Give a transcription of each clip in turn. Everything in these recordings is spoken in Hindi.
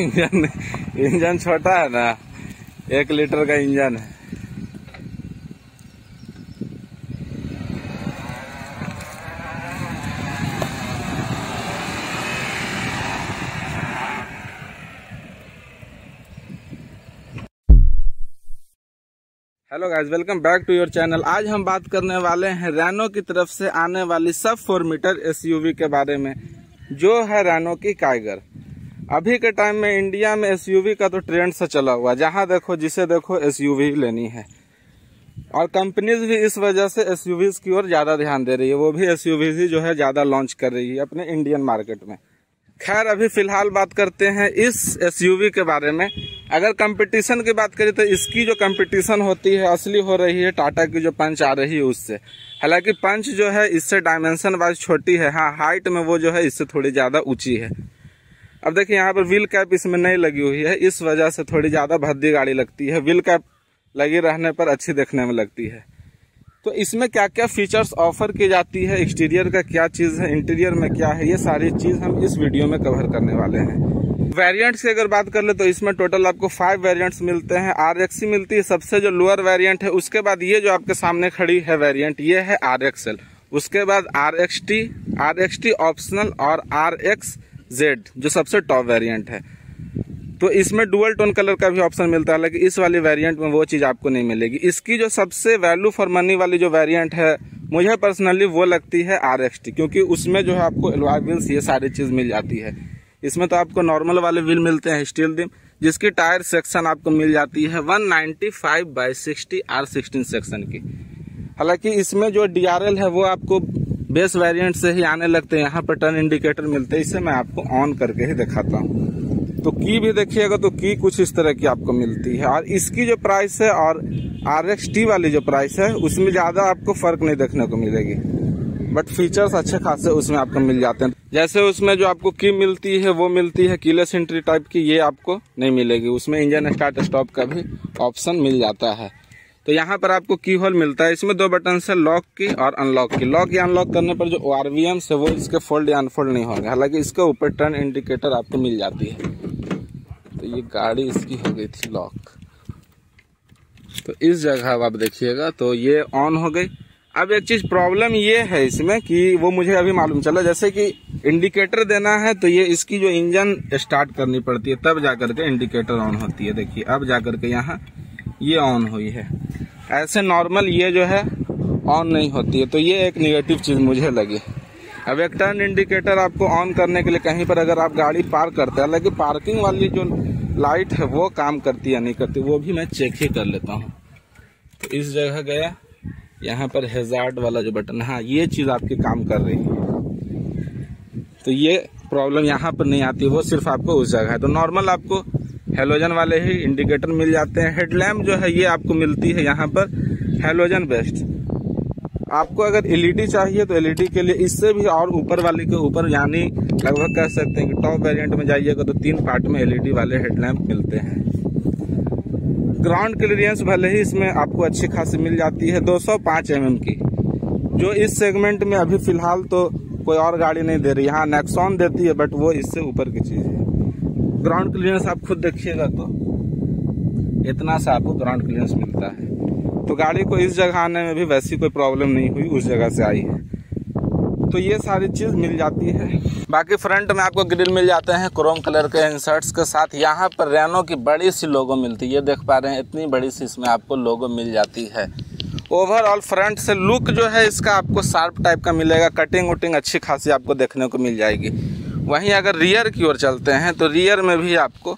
इंजन छोटा है ना, 1 लीटर का इंजन है। Hello guys, welcome back to your channel. आज हम बात करने वाले हैं रेनो की तरफ से आने वाली सब 4 मीटर एसयूवी के बारे में, जो है रेनो की काइगर। अभी के टाइम में इंडिया में एसयूवी का तो ट्रेंड से चला हुआ, जहां देखो जिसे देखो एसयूवी लेनी है, और कंपनीज भी इस वजह से एसयूवीज की ओर ज़्यादा ध्यान दे रही है। वो भी एसयूवीज ही जो है ज़्यादा लॉन्च कर रही है अपने इंडियन मार्केट में। खैर, अभी फिलहाल बात करते हैं इस एसयूवी के बारे में। अगर कंपटीशन की बात करें तो इसकी जो कंपटीशन होती है असली हो रही है टाटा की जो पंच आ रही है उससे। हालांकि पंच जो है इससे डायमेंशन वाइज छोटी है, हाँ हाइट में वो जो है इससे थोड़ी ज़्यादा ऊंची है। अब देखिए यहाँ पर व्हील कैप इसमें नहीं लगी हुई है, इस वजह से थोड़ी ज़्यादा भद्दी गाड़ी लगती है। व्हील कैप लगी रहने पर अच्छी देखने में लगती है। तो इसमें क्या क्या फीचर्स ऑफर की जाती है, एक्सटीरियर का क्या चीज़ है, इंटीरियर में क्या है, ये सारी चीज़ हम इस वीडियो में कवर करने वाले हैं। वेरिएंट्स की अगर बात कर ले तो इसमें टोटल आपको 5 वेरिएंट्स मिलते हैं। आरएक्सी मिलती है सबसे जो लोअर वेरिएंट है, उसके बाद ये जो आपके सामने खड़ी है वेरिएंट ये है आरएक्सएल, उसके बाद आरएक्सटी ऑप्शनल और आरएक्सजेड जो सबसे टॉप वेरिएंट है। तो इसमें डुअल टोन कलर का भी ऑप्शन मिलता है, लेकिन इस वाली वेरिएंट में वो चीज़ आपको नहीं मिलेगी। इसकी जो सबसे वैल्यू फॉर मनी वाली जो वेरिएंट है मुझे पर्सनली वो लगती है आरएक्सटी, क्योंकि उसमें जो है आपको एलॉय व्हील्स ये सारी चीज़ मिल जाती है। इसमें तो आपको नॉर्मल वाले व्हील मिलते हैं स्टील डिम, जिसकी टायर सेक्शन आपको मिल जाती है 195/60 R16 सेक्शन की। हालाँकि इसमें जो DRL है वो आपको बेस वेरियंट से ही आने लगते हैं। यहाँ पर टर्न इंडिकेटर मिलते हैं, इसे मैं आपको ऑन करके ही दिखाता हूँ। तो की भी देखिएगा तो की कुछ इस तरह की आपको मिलती है। और इसकी जो प्राइस है और RXT वाली जो प्राइस है उसमें ज़्यादा आपको फ़र्क नहीं देखने को मिलेगी, बट फीचर्स अच्छे खासे उसमें आपको मिल जाते हैं। जैसे उसमें जो आपको की मिलती है वो मिलती है कीलेस एंट्री टाइप की, ये आपको नहीं मिलेगी। उसमें इंजन स्टार्ट स्टॉप का भी ऑप्शन मिल जाता है। तो यहाँ पर आपको की होल मिलता है, इसमें 2 बटन है, लॉक की और अनलॉक की। लॉक या अनलॉक करने पर जो RVMs है वो इसके फोल्ड या अनफोल्ड नहीं होगा। हालांकि इसके ऊपर टर्न इंडिकेटर आपको मिल जाती है। तो ये गाड़ी इसकी हो गई थी लॉक, तो इस जगह अब आप देखिएगा तो ये ऑन हो गई। अब एक चीज़ प्रॉब्लम ये है इसमें कि वो मुझे अभी मालूम चला, जैसे कि इंडिकेटर देना है तो ये इसकी जो इंजन स्टार्ट करनी पड़ती है तब जा करके इंडिकेटर ऑन होती है। देखिए अब जा करके यहाँ ये ऑन हुई है, ऐसे नॉर्मल ये जो है ऑन नहीं होती है। तो ये एक निगेटिव चीज़ मुझे लगी। अब एक टर्न इंडिकेटर आपको ऑन करने के लिए कहीं पर अगर आप गाड़ी पार्क करते हैं, हालांकि पार्किंग वाली जो लाइट है वो काम करती या नहीं करती वो भी मैं चेक ही कर लेता हूँ। तो इस जगह गया, यहाँ पर हैजार्ड वाला जो बटन, हाँ ये चीज़ आपकी काम कर रही है। तो ये प्रॉब्लम यहाँ पर नहीं आती, वो सिर्फ आपको उस जगह है। तो नॉर्मल आपको हेलोजन वाले ही इंडिकेटर मिल जाते हैं। हेडलैम्प जो है ये आपको मिलती है यहाँ पर हेलोजन बेस्ट। आपको अगर LED चाहिए तो LED के लिए इससे भी और ऊपर वाले के ऊपर, यानी लगभग कह सकते हैं कि टॉप वेरिएंट में जाइएगा तो 3 पार्ट में LED वाले हेडलैम्प मिलते हैं। ग्राउंड क्लियरेंस भले ही इसमें आपको अच्छी खासी मिल जाती है 205 mm की, जो इस सेगमेंट में अभी फिलहाल तो कोई और गाड़ी नहीं दे रही। हाँ नेक्सॉन देती है, बट वो इससे ऊपर की चीज़ है। ग्राउंड क्लियरेंस आप खुद देखिएगा तो इतना सा आपको ग्राउंड क्लियरेंस मिलता है। तो गाड़ी को इस जगह आने में भी वैसी कोई प्रॉब्लम नहीं हुई, उस जगह से आई है। तो ये सारी चीज़ मिल जाती है। बाकी फ्रंट में आपको ग्रिल मिल जाते हैं क्रोम कलर के इंसर्ट्स के साथ। यहाँ पर रेनो की बड़ी सी लोगो मिलती है, ये देख पा रहे हैं, इतनी बड़ी सी इसमें आपको लोगो मिल जाती है। ओवरऑल फ्रंट से लुक जो है इसका आपको शार्प टाइप का मिलेगा, कटिंग वटिंग अच्छी खासी आपको देखने को मिल जाएगी। वहीं अगर रियर की ओर चलते हैं तो रियर में भी आपको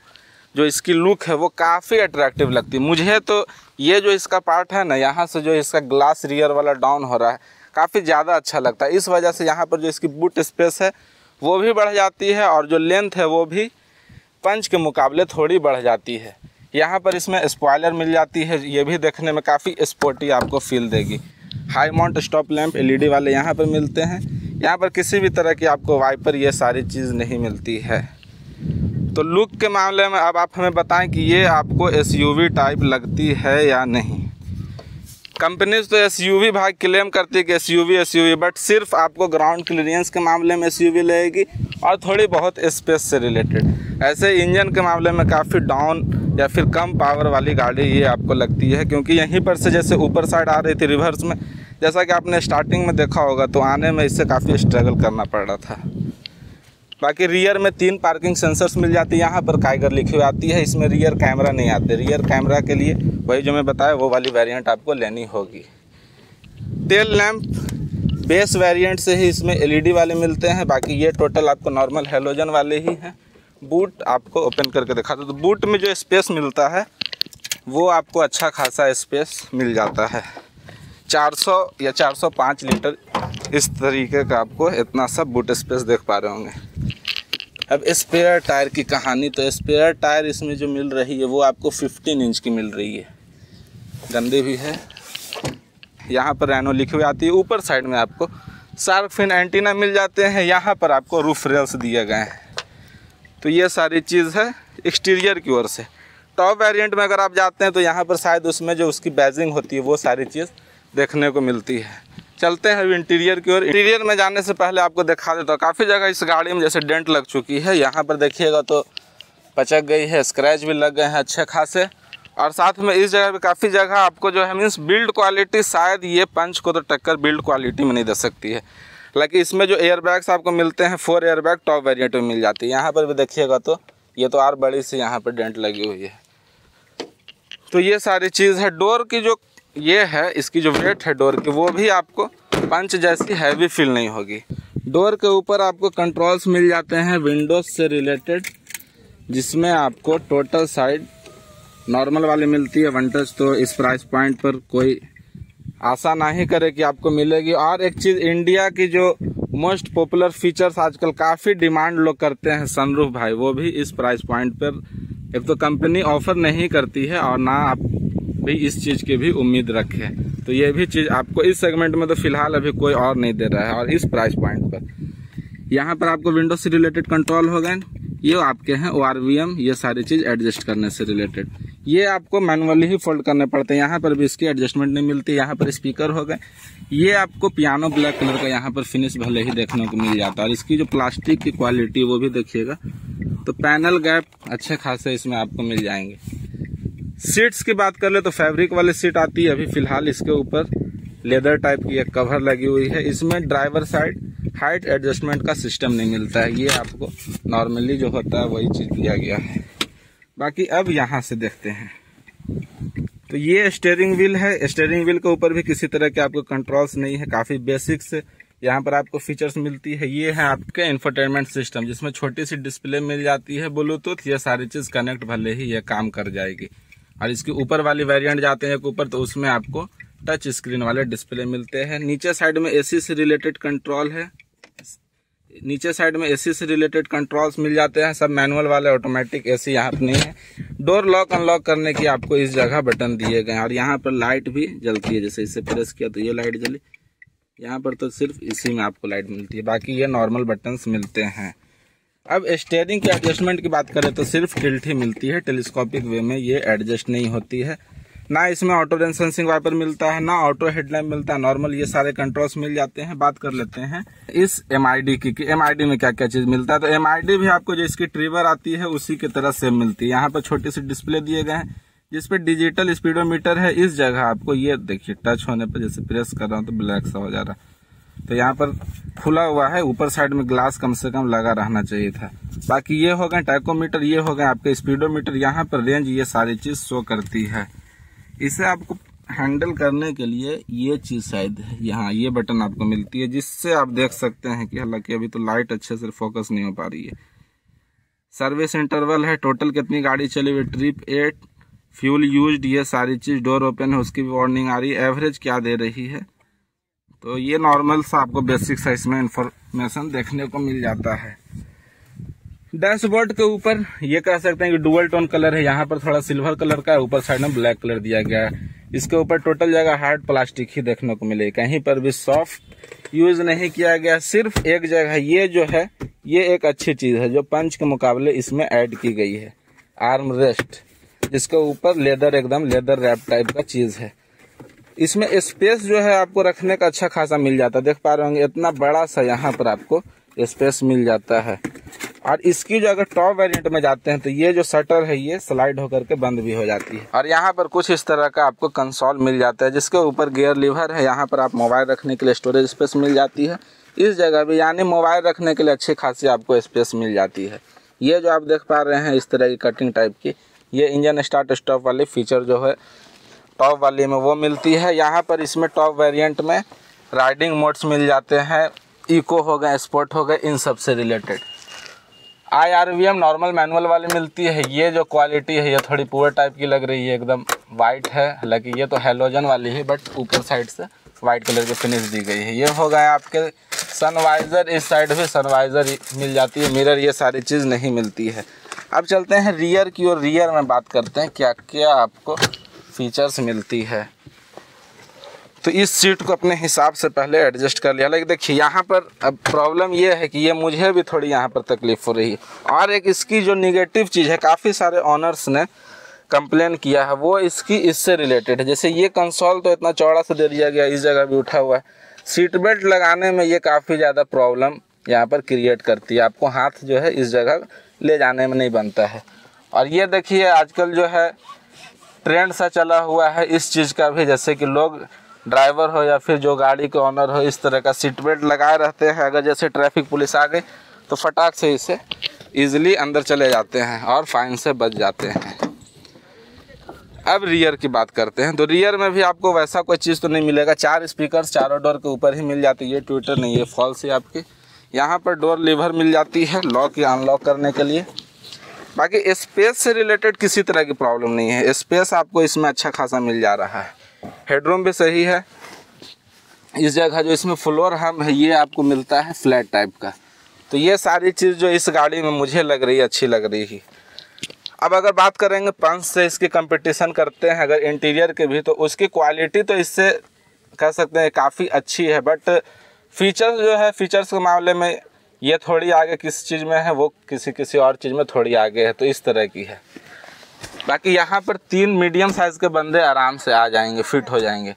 जो इसकी लुक है वो काफ़ी अट्रैक्टिव लगती है मुझे। तो ये जो इसका पार्ट है ना, यहाँ से जो इसका ग्लास रियर वाला डाउन हो रहा है काफ़ी ज़्यादा अच्छा लगता है। इस वजह से यहाँ पर जो इसकी बूट स्पेस है वो भी बढ़ जाती है, और जो लेंथ है वो भी पंच के मुकाबले थोड़ी बढ़ जाती है। यहाँ पर इसमें स्पॉयलर मिल जाती है, ये भी देखने में काफ़ी स्पोर्टी आपको फील देगी। High mount stop lamp LED वाले यहाँ पर मिलते हैं। यहाँ पर किसी भी तरह की आपको वाइपर ये सारी चीज़ नहीं मिलती है। तो लुक के मामले में अब आप हमें बताएं कि ये आपको एसयूवी टाइप लगती है या नहीं। कंपनीज तो एसयूवी भाग क्लेम करती है कि एसयूवी, बट सिर्फ आपको ग्राउंड क्लियरेंस के मामले में एसयूवी लगेगी, और थोड़ी बहुत स्पेस से रिलेटेड। ऐसे इंजन के मामले में काफ़ी डाउन या फिर कम पावर वाली गाड़ी ये आपको लगती है, क्योंकि यहीं पर से जैसे ऊपर साइड आ रही थी रिवर्स में, जैसा कि आपने स्टार्टिंग में देखा होगा, तो आने में इससे काफ़ी स्ट्रगल करना पड़ रहा था। बाकी रियर में 3 पार्किंग सेंसर्स मिल जाती है, यहाँ पर काइगर लिखी हुई आती है, इसमें रियर कैमरा नहीं आते। रियर कैमरा के लिए वही जो मैं बताया वो वाली वेरिएंट आपको लेनी होगी। टेल लैंप बेस वेरिएंट से ही इसमें एलईडी वाले मिलते हैं, बाकी ये टोटल आपको नॉर्मल हेलोजन वाले ही हैं। बूट आपको ओपन करके दिखाता हूं, तो बूट में जो स्पेस मिलता है वो आपको अच्छा खासा स्पेस मिल जाता है, 400 या 405 लीटर इस तरीके का आपको इतना सब बूट स्पेस देख पा रहे होंगे। अब स्पेयर टायर की कहानी, तो स्पेयर टायर इसमें जो मिल रही है वो आपको 15 इंच की मिल रही है, गंदी भी है। यहाँ पर रेनो लिखी हुई आती है, ऊपर साइड में आपको शार्क फिन एंटीना मिल जाते हैं, यहाँ पर आपको रूफ रेल्स दिए गए हैं। तो ये सारी चीज़ है एक्सटीरियर की ओर से। टॉप वेरिएंट में अगर आप जाते हैं तो यहाँ पर शायद उसमें जो उसकी बैजिंग होती है वो सारी चीज़ देखने को मिलती है। चलते हैं अभी इंटीरियर की ओर। इंटीरियर में जाने से पहले आपको दिखा देता हूँ, काफ़ी जगह इस गाड़ी में जैसे डेंट लग चुकी है, यहाँ पर देखिएगा तो पचक गई है, स्क्रैच भी लग गए हैं अच्छे खासे। और साथ में इस जगह पर काफ़ी जगह आपको जो है मीन्स बिल्ड क्वालिटी, शायद ये पंच को तो टक्कर बिल्ड क्वालिटी में नहीं दे सकती है। हालांकि इसमें जो एयरबैग्स आपको मिलते हैं 4 एयरबैग टॉप वेरिएंट में मिल जाती है। यहाँ पर भी देखिएगा तो ये तो और बड़ी सी यहाँ पर डेंट लगी हुई है। तो ये सारी चीज़ है। डोर की जो ये है, इसकी जो वेट है डोर की, वो भी आपको पंच जैसी हैवी फील नहीं होगी। डोर के ऊपर आपको कंट्रोल्स मिल जाते हैं विंडोज से रिलेटेड, जिसमें आपको टोटल साइड नॉर्मल वाली मिलती है, वन टच। तो इस प्राइस पॉइंट पर कोई आशा नहीं करे कि आपको मिलेगी। और एक चीज़, इंडिया की जो मोस्ट पॉपुलर फीचर्स आजकल काफ़ी डिमांड लोग करते हैं सनरूफ, भाई वो भी इस प्राइस पॉइंट पर एक तो कंपनी ऑफर नहीं करती है और ना आप भी इस चीज़ की भी उम्मीद रखें। तो ये भी चीज़ आपको इस सेगमेंट में तो फिलहाल अभी कोई और नहीं दे रहा है। और इस प्राइस पॉइंट पर यहाँ पर आपको विंडो से रिलेटेड कंट्रोल हो गए, ये आपके हैं ORVM, ये सारी चीज़ एडजस्ट करने से रिलेटेड। ये आपको मैनुअली ही फोल्ड करने पड़ते हैं, यहाँ पर भी इसकी एडजस्टमेंट नहीं मिलती। यहाँ पर स्पीकर हो गए, ये आपको पियानो ब्लैक कलर का यहाँ पर फिनिश भले ही देखने को मिल जाता है। और इसकी जो प्लास्टिक की क्वालिटी वो भी देखिएगा, तो पैनल गैप अच्छे खासे इसमें आपको मिल जाएंगे। सीट्स की बात कर ले तो फैब्रिक वाली सीट आती है, अभी फिलहाल इसके ऊपर लेदर टाइप की एक कवर लगी हुई है। इसमें ड्राइवर साइड हाइट एडजस्टमेंट का सिस्टम नहीं मिलता है, ये आपको नॉर्मली जो होता है वही चीज़ दिया गया है। बाकी अब यहाँ से देखते हैं, तो ये स्टेयरिंग व्हील है। स्टेयरिंग व्हील के ऊपर भी किसी तरह के आपको कंट्रोल्स नहीं है, काफ़ी बेसिक से यहाँ पर आपको फीचर्स मिलती है। ये है आपके इंफोटेनमेंट सिस्टम, जिसमें छोटी सी डिस्प्ले मिल जाती है, ब्लूटूथ, ये सारी चीज़ कनेक्ट भले ही ये काम कर जाएगी। और इसके ऊपर वाली वेरिएंट जाते हैं एक ऊपर, तो उसमें आपको टच स्क्रीन वाले डिस्प्ले मिलते हैं। नीचे साइड में AC से रिलेटेड कंट्रोल है, नीचे साइड में AC से रिलेटेड कंट्रोल्स मिल जाते हैं, सब मैनुअल वाले, ऑटोमेटिक AC यहाँ पर नहीं है। डोर लॉक अनलॉक करने की आपको इस जगह बटन दिए गए हैं। और यहाँ पर लाइट भी जलती है, जैसे इसे प्रेस किया तो ये लाइट जली, यहाँ पर तो सिर्फ इसी में आपको लाइट मिलती है, बाकी ये नॉर्मल बटन्स मिलते हैं। अब स्टेयरिंग के एडजस्टमेंट की बात करें तो सिर्फ टिल्ट ही मिलती है, टेलीस्कोपिक वे में ये एडजस्ट नहीं होती है। ना इसमें ऑटो रेन सेंसिंग वाइपर मिलता है, ना ऑटो हेडलैम्प मिलता है, नॉर्मल ये सारे कंट्रोल्स मिल जाते हैं। बात कर लेते हैं इस MID की, कि MID में क्या क्या चीज़ मिलता है। तो MID भी आपको जो इसकी ट्रिवर आती है उसी की तरह सेम मिलती है। यहाँ पर छोटी सी डिस्प्ले दिए गए हैं, जिसपे डिजिटल स्पीडोमीटर है। इस जगह आपको ये देखिए, टच होने पर जैसे प्रेस कर रहा हूँ तो ब्लैक सा हो जा रहा है, तो यहाँ पर खुला हुआ है। ऊपर साइड में ग्लास कम से कम लगा रहना चाहिए था। बाकी ये हो गए टाइकोमीटर, ये हो गए आपके स्पीडोमीटर, यहाँ पर रेंज, ये सारी चीज़ शो करती है। इसे आपको हैंडल करने के लिए ये चीज़ शायद यहाँ ये बटन आपको मिलती है, जिससे आप देख सकते हैं कि, हालांकि अभी तो लाइट अच्छे से फोकस नहीं हो पा रही है। सर्विस इंटरवल है, टोटल कितनी गाड़ी चली हुई, ट्रिप 8, फ्यूल यूज्ड, ये सारी चीज़। डोर ओपन है, उसकी भी वार्निंग आ रही है। एवरेज क्या दे रही है, तो ये नॉर्मल सा आपको बेसिक साइज में इंफॉर्मेशन देखने को मिल जाता है। डैशबोर्ड के ऊपर ये कह सकते हैं कि डुअल टोन कलर है, यहाँ पर थोड़ा सिल्वर कलर का है, ऊपर साइड में ब्लैक कलर दिया गया है। इसके ऊपर टोटल जगह हार्ड प्लास्टिक ही देखने को मिलेगी, कहीं पर भी सॉफ्ट यूज नहीं किया गया। सिर्फ एक जगह ये जो है ये एक अच्छी चीज़ है जो पंच के मुकाबले इसमें ऐड की गई है, आर्म रेस्ट, जिसके ऊपर लेदर, एकदम लेदर रैप टाइप का चीज़ है। इसमें स्पेस जो है आपको रखने का अच्छा खासा मिल जाता है, देख पा रहे होंगे इतना बड़ा सा यहाँ पर आपको स्पेस मिल जाता है। और इसकी जो अगर टॉप वेरिएंट में जाते हैं तो ये जो शटर है ये स्लाइड होकर के बंद भी हो जाती है। और यहाँ पर कुछ इस तरह का आपको कंसोल मिल जाता है जिसके ऊपर गियर लीवर है, यहाँ पर आप मोबाइल रखने के लिए स्टोरेज स्पेस मिल जाती है इस जगह भी, यानी मोबाइल रखने के लिए अच्छी खासी आपको स्पेस मिल जाती है। ये जो आप देख पा रहे हैं इस तरह की कटिंग टाइप की, ये इंजन स्टार्ट स्टॉप वाली फीचर जो है टॉप वाली में वो मिलती है। यहाँ पर इसमें टॉप वेरिएंट में राइडिंग मोड्स मिल जाते हैं, इको हो गए, स्पोर्ट हो गए, इन सब से रिलेटेड। IRVM नॉर्मल मैनुअल वाली मिलती है। ये जो क्वालिटी है ये थोड़ी पूरे टाइप की लग रही है, एकदम वाइट है, हालांकि ये तो हेलोजन वाली है बट ऊपर साइड से वाइट कलर की फिनिश दी गई है। ये हो गए आपके सनवाइज़र, इस साइड भी सनवाइज़र मिल जाती है, मिरर, ये सारी चीज़ नहीं मिलती है। अब चलते हैं रियर की ओर, रियर में बात करते हैं क्या क्या आपको फीचर्स मिलती है। तो इस सीट को अपने हिसाब से पहले एडजस्ट कर लिया, हालांकि देखिए यहाँ पर अब प्रॉब्लम ये है कि ये मुझे भी थोड़ी यहाँ पर तकलीफ हो रही है। और एक इसकी जो निगेटिव चीज़ है, काफ़ी सारे ऑनर्स ने कंप्लेन किया है, वो इसकी इससे रिलेटेड है। जैसे ये कंसोल तो इतना चौड़ा से दे दिया गया, इस जगह भी उठा हुआ है, सीट बेल्ट लगाने में ये काफ़ी ज़्यादा प्रॉब्लम यहाँ पर क्रिएट करती है, आपको हाथ जो है इस जगह ले जाने में नहीं बनता है। और ये देखिए आजकल जो है ट्रेंड सा चला हुआ है इस चीज़ का भी, जैसे कि लोग ड्राइवर हो या फिर जो गाड़ी के ऑनर हो इस तरह का सीट बेल्ट लगाए रहते हैं, अगर जैसे ट्रैफिक पुलिस आ गई तो फटाक से इसे ईजिली अंदर चले जाते हैं और फाइन से बच जाते हैं। अब रियर की बात करते हैं, तो रियर में भी आपको वैसा कोई चीज़ तो नहीं मिलेगा। 4 स्पीकर्स चारों डोर के ऊपर ही मिल जाती है, ट्विटर नहीं है, फॉल्स है आपकी। यहाँ पर डोर लीवर मिल जाती है लॉक या अनलॉक करने के लिए। बाकी स्पेस से रिलेटेड किसी तरह की प्रॉब्लम नहीं है, स्पेस आपको इसमें अच्छा खासा मिल जा रहा है। हेडरूम भी सही है, इस जगह जो इसमें फ्लोर हम है ये आपको मिलता है फ्लैट टाइप का। तो ये सारी चीज़ जो इस गाड़ी में मुझे लग रही है अच्छी लग रही है। अब अगर बात करेंगे पंच से, इसकी कंपटीशन करते हैं अगर इंटीरियर के भी, तो उसकी क्वालिटी तो इससे कह सकते हैं काफ़ी अच्छी है, बट फीचर्स जो है फीचर्स के मामले में ये थोड़ी आगे किस चीज़ में है, वो किसी और चीज़ में थोड़ी आगे है, तो इस तरह की है। बाकी यहाँ पर 3 मीडियम साइज़ के बंदे आराम से आ जाएंगे, फिट हो जाएंगे।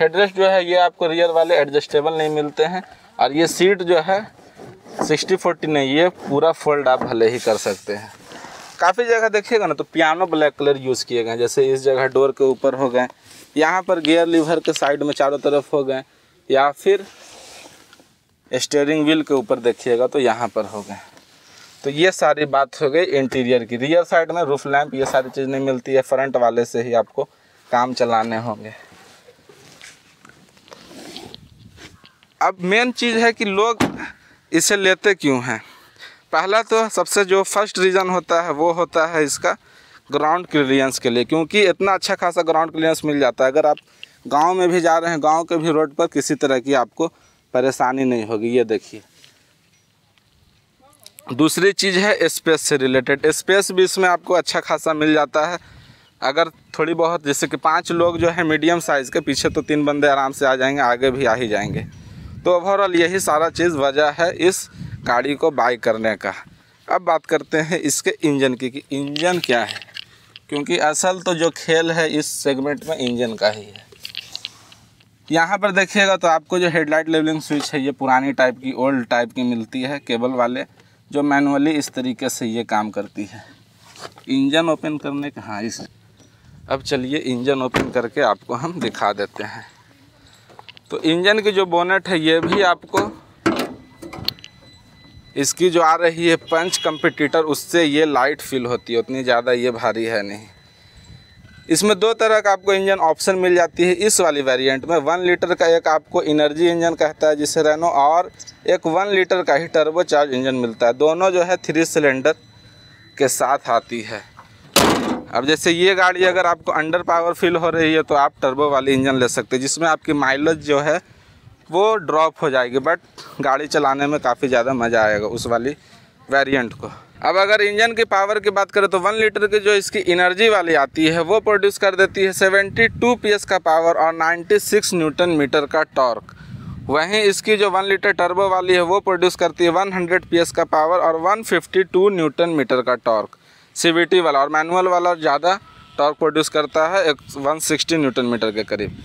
हेडरेस्ट जो है ये आपको रियर वाले एडजस्टेबल नहीं मिलते हैं। और ये सीट जो है 60-40 नहीं, ये पूरा फोल्ड आप भले ही कर सकते हैं। काफ़ी जगह देखिएगा ना तो पियानो ब्लैक कलर यूज़ किए गए, जैसे इस जगह डोर के ऊपर हो गए, यहाँ पर गियर लीवर के साइड में चारों तरफ हो गए, या फिर स्टीयरिंग व्हील के ऊपर देखिएगा तो यहाँ पर हो गए। तो ये सारी बात हो गई इंटीरियर की। रियर साइड में रूफ लैंप ये सारी चीज़ नहीं मिलती है, फ्रंट वाले से ही आपको काम चलाने होंगे। अब मेन चीज़ है कि लोग इसे लेते क्यों हैं। पहला तो सबसे जो फर्स्ट रीज़न होता है वो होता है इसका ग्राउंड क्लियरेंस के लिए, क्योंकि इतना अच्छा खासा ग्राउंड क्लियरेंस मिल जाता है। अगर आप गाँव में भी जा रहे हैं, गाँव के भी रोड पर किसी तरह की आपको परेशानी नहीं होगी, ये देखिए। दूसरी चीज़ है स्पेस से रिलेटेड, स्पेस भी इसमें आपको अच्छा खासा मिल जाता है। अगर थोड़ी बहुत जैसे कि 5 लोग जो है मीडियम साइज़ के, पीछे तो 3 बंदे आराम से आ जाएंगे, आगे भी आ ही जाएंगे। तो ओवरऑल यही सारा चीज़ वजह है इस गाड़ी को बाय करने का। अब बात करते हैं इसके इंजन की कि इंजन क्या है, क्योंकि असल तो जो खेल है इस सेगमेंट में इंजन का ही है। यहाँ पर देखिएगा तो आपको जो हेडलाइट लेवलिंग स्विच है ये पुरानी टाइप की, ओल्ड टाइप की मिलती है, केबल वाले, जो मैनुअली इस तरीके से ये काम करती है। इंजन ओपन करने का, हाँ इस, अब चलिए इंजन ओपन करके आपको हम दिखा देते हैं। तो इंजन की जो बोनेट है ये भी आपको इसकी जो आ रही है पंच कंपटीटर, उससे ये लाइट फील होती है, उतनी ज़्यादा ये भारी है नहीं। इसमें 2 तरह का आपको इंजन ऑप्शन मिल जाती है इस वाली वेरिएंट में। 1 लीटर का एक आपको एनर्जी इंजन कहता है जिसे रेनो, और एक 1 लीटर का ही टर्बो चार्ज इंजन मिलता है। दोनों जो है 3 सिलेंडर के साथ आती है। अब जैसे ये गाड़ी अगर आपको अंडर पावर फील हो रही है तो आप टर्बो वाली इंजन ले सकते हैं, जिसमें आपकी माइलेज जो है वो ड्रॉप हो जाएगी, बट गाड़ी चलाने में काफ़ी ज़्यादा मज़ा आएगा उस वाली वेरिएंट को। अब अगर इंजन की पावर की बात करें तो 1 लीटर की जो इसकी एनर्जी वाली आती है वो प्रोड्यूस कर देती है 72 PS का पावर और 96 न्यूटन मीटर का टॉर्क। वहीं इसकी जो 1 लीटर टर्बो वाली है वो प्रोड्यूस करती है 100 PS का पावर और 152 न्यूटन मीटर का टॉर्क। CVT वाला और मैनुअल वाला ज़्यादा टॉर्क प्रोड्यूस करता है 160 न्यूटन मीटर के करीब।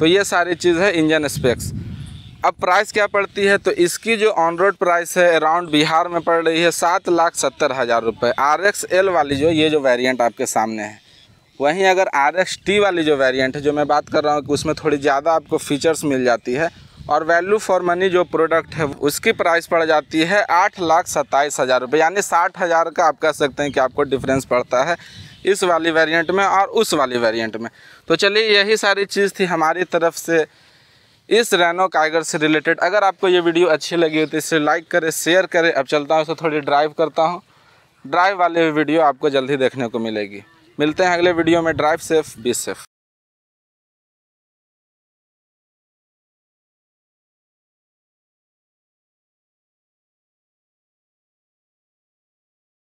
तो ये सारी चीज़ है इंजन स्पेक्स। अब प्राइस क्या पड़ती है, तो इसकी जो ऑन रोड प्राइस है अराउंड बिहार में पड़ रही है 7,70,000 रुपये। RXL वाली जो ये जो वेरिएंट आपके सामने है, वहीं अगर RXT वाली जो वेरिएंट है जो मैं बात कर रहा हूँ कि उसमें थोड़ी ज़्यादा आपको फीचर्स मिल जाती है और वैल्यू फॉर मनी जो प्रोडक्ट है उसकी प्राइस पड़ जाती है 8,27,000 रुपये, यानी 60,000 का आप कह सकते हैं कि आपको डिफरेंस पड़ता है इस वाली वेरिएंट में और उस वाली वेरिएंट में। तो चलिए यही सारी चीज़ थी हमारी तरफ से इस रेनो काइगर से रिलेटेड। अगर आपको ये वीडियो अच्छी लगी हो तो इसे लाइक करें, शेयर करें। अब चलता हूँ, उसे थोड़ी ड्राइव करता हूँ, ड्राइव वाले वीडियो आपको जल्द ही देखने को मिलेगी। मिलते हैं अगले वीडियो में। Drive safe, be safe.